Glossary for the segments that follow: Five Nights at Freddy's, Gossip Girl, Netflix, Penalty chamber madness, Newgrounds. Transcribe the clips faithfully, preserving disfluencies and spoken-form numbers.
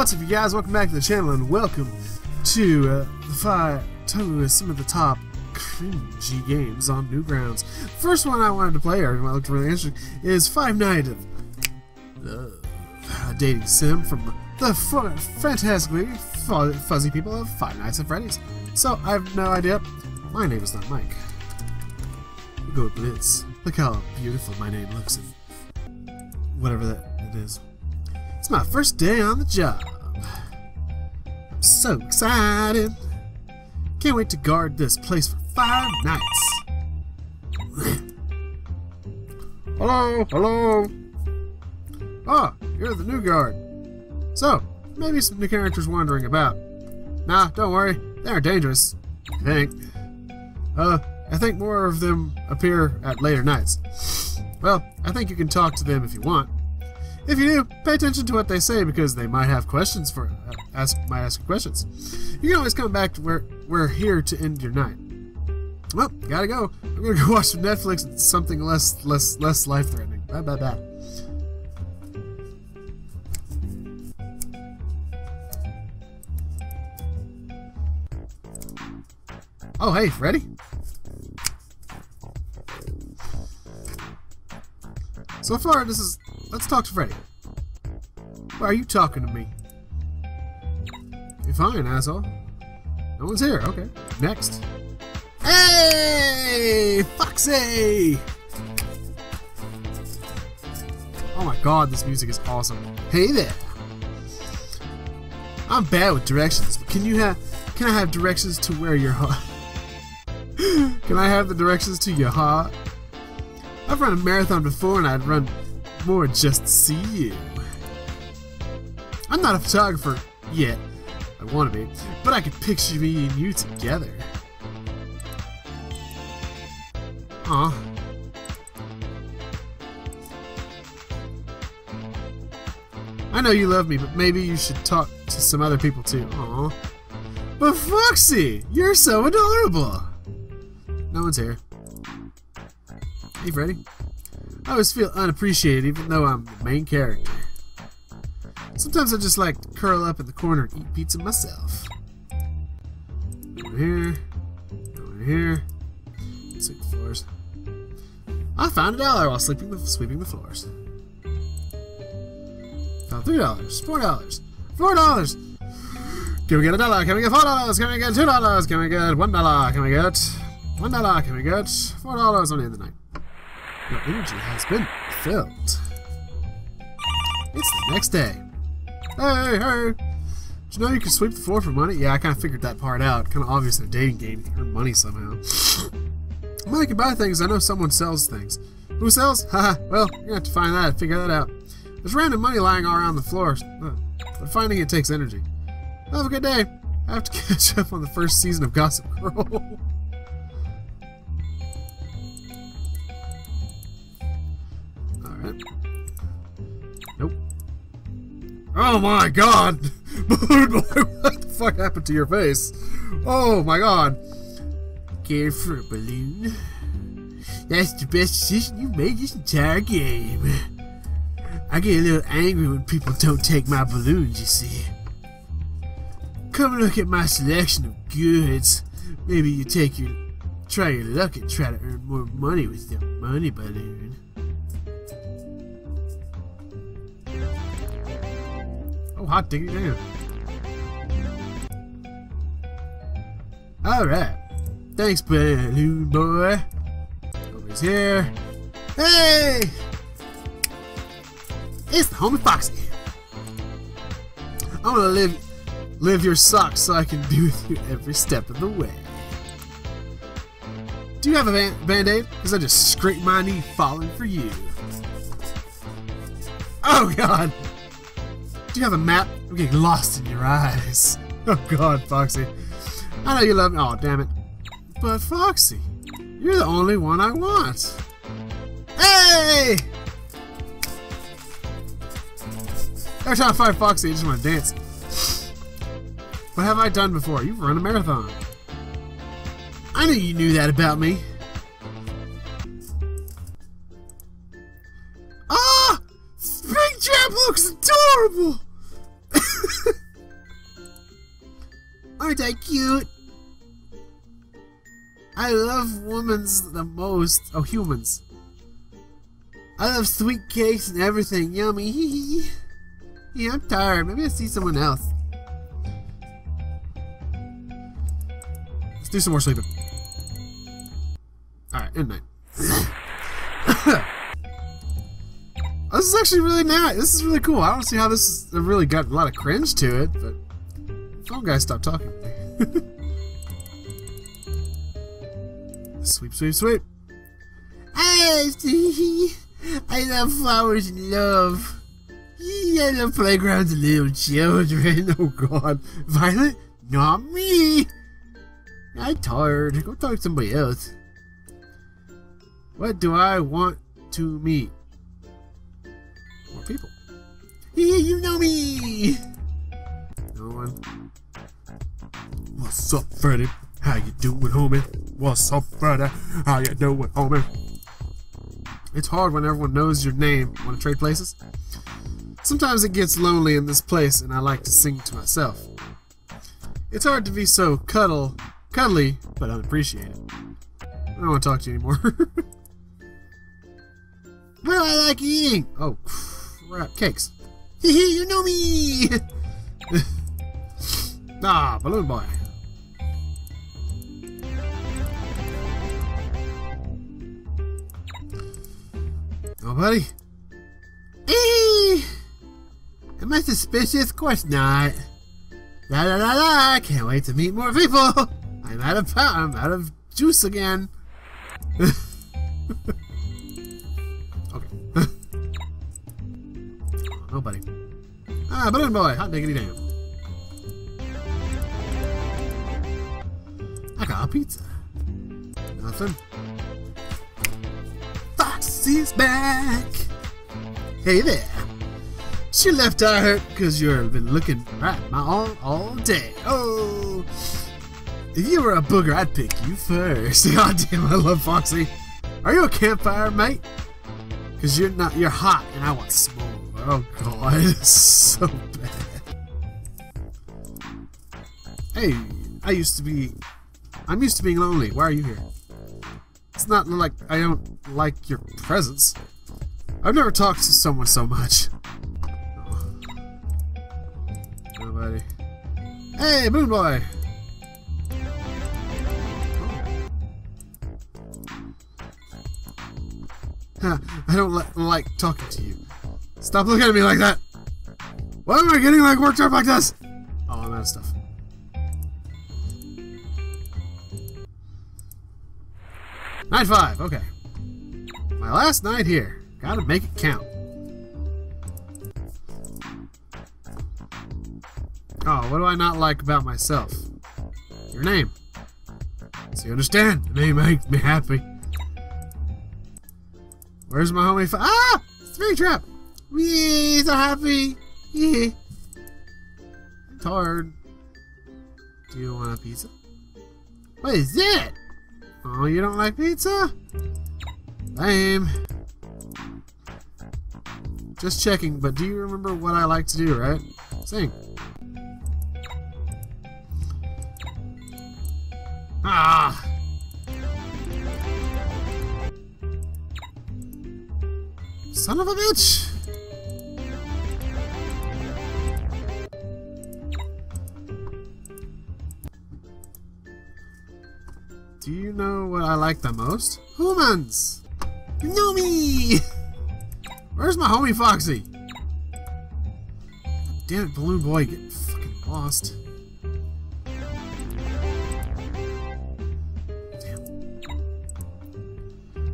What's up, you guys? Welcome back to the channel, and welcome to uh, the five to some of the top cringy games on Newgrounds. First one I wanted to play, or I looked really interesting, is Five Nights at uh, a dating sim from the fantastically fuzzy people of Five Nights at Freddy's. So I have no idea. My name is not Mike. We'll go with Blitz. Look how beautiful my name looks, and whatever that it is. It's my first day on the job. I'm so excited. Can't wait to guard this place for five nights. Hello, hello. Ah, oh, you're the new guard. So, maybe some new characters wandering about. Nah, don't worry. They aren't dangerous, I think. Uh, I think more of them appear at later nights. Well, I think you can talk to them if you want. If you do, pay attention to what they say, because they might have questions for uh, ask might ask you questions. You can always come back to where we're here to end your night. Well, gotta go. I'm gonna go watch some Netflix and something less less less life threatening. Bye bye bye. Oh hey, Freddy. So far, this is. Let's talk to Freddy. Why are you talking to me? You're fine, asshole. No one's here. Okay. Next. Hey! Foxy! Oh my god, this music is awesome. Hey there! I'm bad with directions, but can you have... Can I have directions to where you're hot? Can I have the directions to your heart? I've run a marathon before, and I'd run... more just to see you. I'm not a photographer yet. I want to be, but I could picture me and you together. Aw. I know you love me, but maybe you should talk to some other people too. Aw. But Foxy, you're so adorable. No one's here. Hey, Freddy. I always feel unappreciated, even though I'm the main character. Sometimes I just like to curl up in the corner and eat pizza myself. Over here, over here, sweep the floors. I found a dollar while sleeping the, sweeping the floors. Found three dollars, four dollars, four dollars. Can we get a dollar? Can we get four dollars? Can we get two dollars? Can we get one dollar? Can we get one dollar? Can we get four dollars on the end of the night? Your energy has been filled. It's the next day. Hey, hey! Did you know you can sweep the floor for money? Yeah, I kind of figured that part out. Kind of obvious in a dating game. You earn money somehow. Money can buy things. I know someone sells things. Who sells? Haha, well, you're going to have to find that and figure that out. There's random money lying all around the floor, but finding it takes energy. Have a good day. I have to catch up on the first season of Gossip Girl. Nope. Oh my god! Balloon Boy, what the fuck happened to your face? Oh my god! Care for a balloon? That's the best decision you've made this entire game. I get a little angry when people don't take my balloons, you see. Come look at my selection of goods. Maybe you take your... try your luck and try to earn more money with your money balloon. Oh, hot diggity damn. Alright. Thanks, balloon boy. Nobody's here. Hey! It's the homie Foxy. I'm gonna live live your socks so I can be with you every step of the way. Do you have a ban band-aid? Because I just scraped my knee falling for you. Oh, God. Do you have a map? I'm getting lost in your eyes. Oh god, Foxy. I know you love me. Oh, damn it. But Foxy, you're the only one I want. Hey! Every time I find Foxy, I just want to dance. What have I done before? You've run a marathon. I knew you knew that about me. Looks adorable. Aren't I cute? I love women's the most. Oh, humans. I love sweet cakes and everything. Yummy. Hee hee. Yeah, I'm tired. Maybe I'll see someone else. Let's do some more sleeping. Alright, end night. Oh, this is actually really nice. This is really cool. I don't see how this is, it really got a lot of cringe to it, but phone guy stopped talking. Sweep, sweep, sweep. I love flowers and love. I love playgrounds and little children. Oh god. Violet? Not me! I'm tired. Go talk to somebody else. What do I want to meet? More people. You know me! No one. What's up, Freddy? How you doing, homie? What's up, Freddy? How you doing, homie? It's hard when everyone knows your name. Want to trade places? Sometimes it gets lonely in this place, and I like to sing to myself. It's hard to be so cuddle, cuddly, but unappreciated. I don't want to talk to you anymore. What do I like eating? Oh, crap. Cakes. Hee you know me! Ah, balloon boy. Nobody? Eee! Am I suspicious? Of course not. La la la la! Can't wait to meet more people. I'm out of power. I'm out of juice again. Okay. Nobody. Ah, balloon boy. Hot diggity damn. I got a pizza. Nothing. Foxy's back. Hey there. She left eye hurt because you've been looking right at my arm all day. Oh, if you were a booger, I'd pick you first. God damn, I love Foxy. Are you a campfire, mate? Because you're not. You're hot, and I want smoke. Oh god, it's so bad. Hey, I used to be. I'm used to being lonely. Why are you here? It's not like I don't like your presence. I've never talked to someone so much. Nobody. Hey, Moon Boy! Huh, I don't li like talking to you. Stop looking at me like that! Why am I getting like worked up like this? Oh, I'm out of stuff. Night five, okay. My last night here. Gotta make it count. Oh, what do I not like about myself? Your name. So you understand? The name makes me happy. Where's my homie? Ah! It's a big trap! Wee! So happy! Yeah. It's hard. Do you want a pizza? What is that? Oh, you don't like pizza? Lame. Just checking, but do you remember what I like to do, right? Sing. Ah! Son of a bitch! Do you know what I like the most? Humans! You know me! Where's my homie Foxy? Damn it, Balloon Boy, get fucking lost. Damn.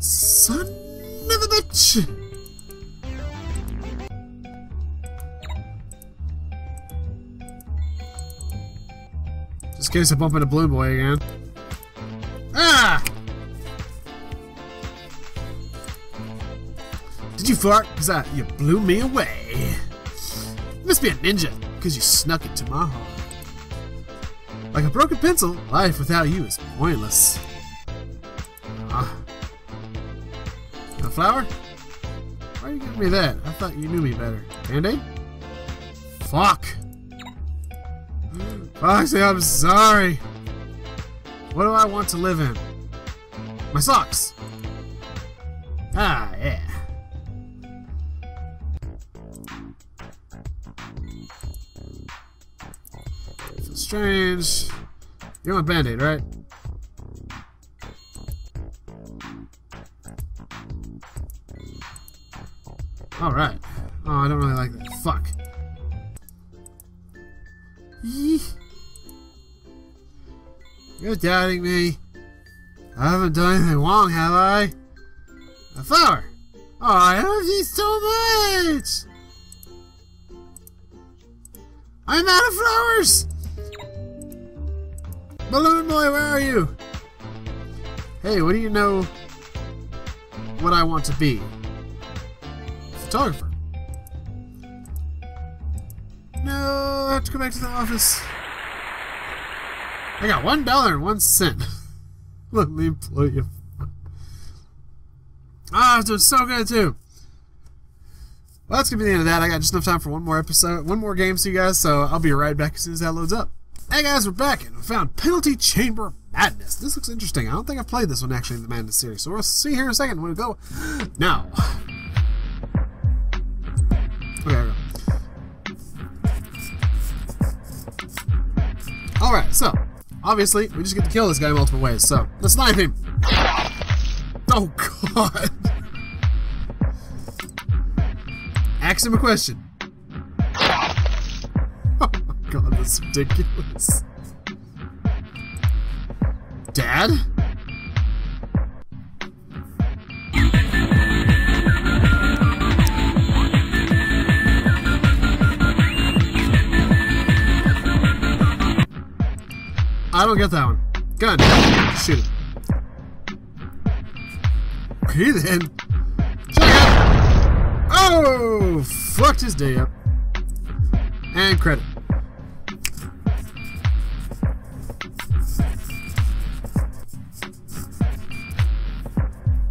Son of a bitch! Just in case I bump into Balloon Boy again. Ah! Did you fart? Cause I, you blew me away. You must be a ninja, cause you snuck it to my heart. Like a broken pencil, life without you is pointless. Ah. A flower? Why are you giving me that? I thought you knew me better. Band-aid? Fuck. Foxy, I'm sorry. What do I want to live in? My socks. Ah, yeah. So strange. You want Band-Aid, right? Alright. Oh, I don't really like that. Fuck. Yeeh. You're doubting me. I haven't done anything wrong, have I? A flower! Oh, I love you so much! I'm out of flowers! Balloon Boy, where are you? Hey, what do you know what I want to be? Photographer. No, I have to go back to the office. I got one dollar and one cent. Let me employ you. Ah, I was doing so good too. Well, that's gonna be the end of that. I got just enough time for one more episode, one more game to you guys, so I'll be right back as soon as that loads up. Hey guys, we're back and we found Penalty Chamber Madness. This looks interesting. I don't think I've played this one actually in the Madness series, so we'll see here in a second when we go. Now. Okay, I go. Alright, so, obviously, we just get to kill this guy multiple ways, so, let's snipe him! Oh, God! Ask him a question. Oh, my God, that's ridiculous. Dad? I don't get that one. Gun. Shoot it. Okay then. Check out. Oh! Fucked his day up. And credit.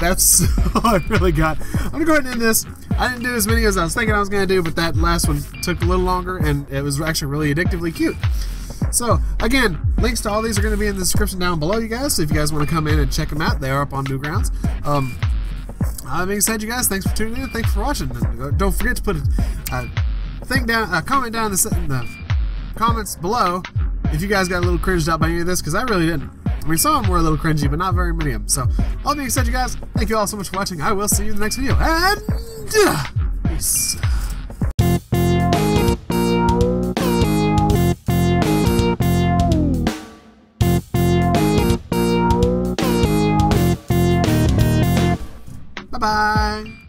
That's all I really got. I'm gonna go ahead and end this. I didn't do as many as I was thinking I was gonna do, but that last one took a little longer and it was actually really addictively cute. So, again, links to all these are going to be in the description down below, you guys, so if you guys want to come in and check them out, they are up on Newgrounds. Um, that being said, you guys, thanks for tuning in, thanks for watching, and don't forget to put a, a thing down, a comment down in the, in the comments below if you guys got a little cringed out by any of this, because I really didn't. I mean, some of them were a little cringy, but not very many of them. So, all being said, you guys, thank you all so much for watching. I will see you in the next video, and uh, peace. Bye.